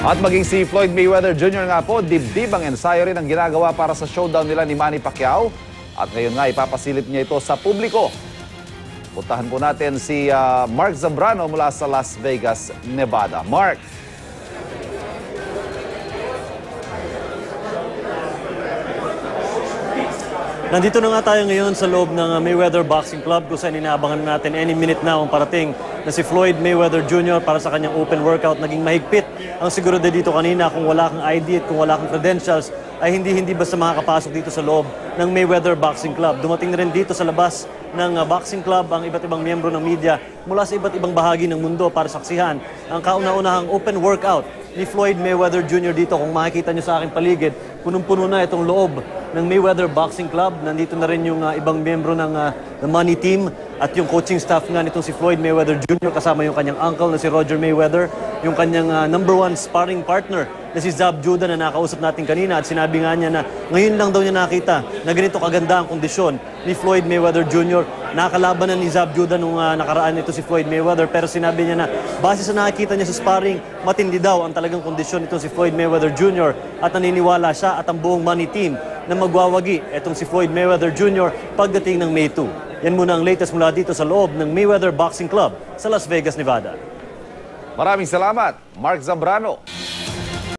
At maging si Floyd Mayweather Jr. nga po, dibdib ang ensayo rin ang ginagawa para sa showdown nila ni Manny Pacquiao. At ngayon nga, ipapasilip niya ito sa publiko. Puntahan po natin si Mark Zambrano mula sa Las Vegas, Nevada. Mark. Nandito na nga tayo ngayon sa loob ng Mayweather Boxing Club kung saan inaabangan natin any minute na ang parating na si Floyd Mayweather Jr. para sa kanyang open workout. Naging mahigpit ang sigurado dito kanina. Kung wala kang ID at kung wala kang credentials, ay hindi basta makakapasok dito sa loob ng Mayweather Boxing Club. Dumating na rin dito sa labas ng boxing club ang iba't ibang miyembro ng media mula sa iba't ibang bahagi ng mundo para saksihan ang kauna-unahang open workout ni Floyd Mayweather Jr. dito. Kung makikita nyo sa aking paligid, punong-puno na itong loob ng Mayweather Boxing Club. Nandito na rin yung ibang miyembro ng the Money Team at yung coaching staff nga nitong si Floyd Mayweather Jr. kasama yung kanyang uncle na si Roger Mayweather, yung kanyang #1 sparring partner na si Zab Judah na nakausap natin kanina, at sinabi nga niya na ngayon lang daw niya nakita na ganito kaganda ang kondisyon ni Floyd Mayweather Jr. Nakalaban na ni Zab Judah nung nakaraan nito si Floyd Mayweather, pero sinabi niya na base sa nakikita niya sa sparring, matindi daw ang talagang kondisyon nito si Floyd Mayweather Jr. at naniniwala siya at ang buong Money Team na magwawagi itong si Floyd Mayweather Jr. pagdating ng May 2. Yan muna ang latest mula dito sa loob ng Mayweather Boxing Club sa Las Vegas, Nevada. Maraming salamat, Mark Zambrano.